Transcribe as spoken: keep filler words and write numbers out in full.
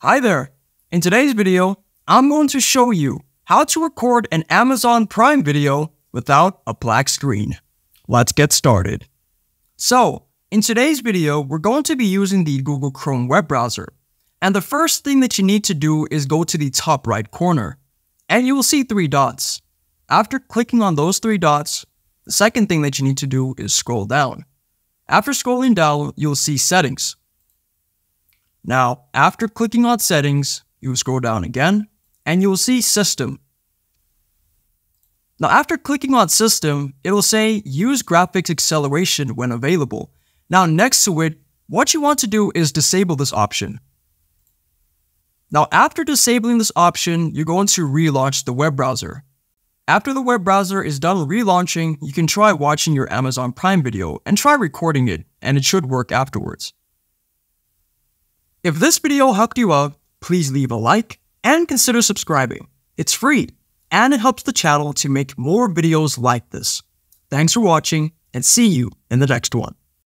Hi there! In today's video, I'm going to show you how to record an Amazon Prime video without a black screen. Let's get started. So, in today's video, we're going to be using the Google Chrome web browser. And the first thing that you need to do is go to the top right corner, and you will see three dots. After clicking on those three dots, the second thing that you need to do is scroll down. After scrolling down, you'll see settings. Now, after clicking on settings, you will scroll down again, and you will see system. Now, after clicking on system, it will say use graphics acceleration when available. Now, next to it, what you want to do is disable this option. Now, after disabling this option, you're going to relaunch the web browser. After the web browser is done relaunching, you can try watching your Amazon Prime video and try recording it, and it should work afterwards. If this video helped you out, please leave a like and consider subscribing. It's free, and it helps the channel to make more videos like this. Thanks for watching, and see you in the next one.